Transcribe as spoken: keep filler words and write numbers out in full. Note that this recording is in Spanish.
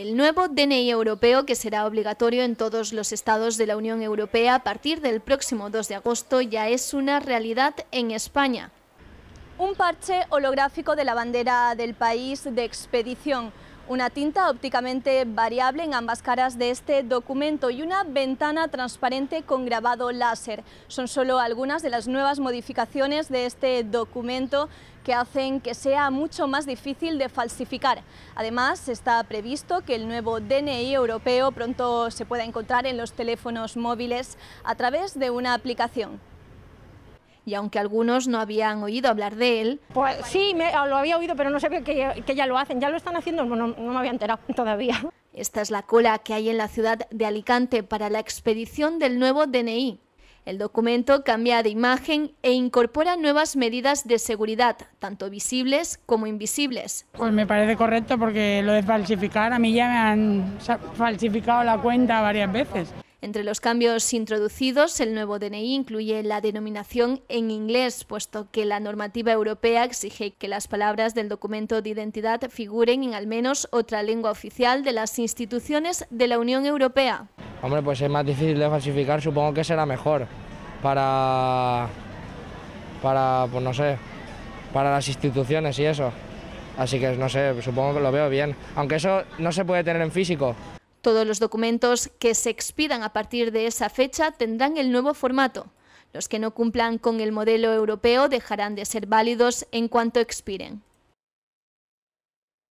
el nuevo D N I europeo, que será obligatorio en todos los estados de la Unión Europea a partir del próximo dos de agosto, ya es una realidad en España. Un parche holográfico de la bandera del país de expedición, una tinta ópticamente variable en ambas caras de este documento y una ventana transparente con grabado láser. Son solo algunas de las nuevas modificaciones de este documento que hacen que sea mucho más difícil de falsificar. Además, está previsto que el nuevo D N I europeo pronto se pueda encontrar en los teléfonos móviles a través de una aplicación. Y aunque algunos no habían oído hablar de él... Pues sí, me, lo había oído, pero no sé que, que ya lo hacen, ya lo están haciendo, no, no me había enterado todavía. Esta es la cola que hay en la ciudad de Alicante para la expedición del nuevo D N I. El documento cambia de imagen e incorpora nuevas medidas de seguridad, tanto visibles como invisibles. Pues me parece correcto, porque lo de falsificar, a mí ya me han falsificado la cuenta varias veces. Entre los cambios introducidos, el nuevo D N I incluye la denominación en inglés, puesto que la normativa europea exige que las palabras del documento de identidad figuren en al menos otra lengua oficial de las instituciones de la Unión Europea. Hombre, pues es más difícil de falsificar, supongo que será mejor para, para, pues no sé, para las instituciones y eso. Así que no sé, supongo que lo veo bien, aunque eso no se puede tener en físico. Todos los documentos que se expidan a partir de esa fecha tendrán el nuevo formato. Los que no cumplan con el modelo europeo dejarán de ser válidos en cuanto expiren.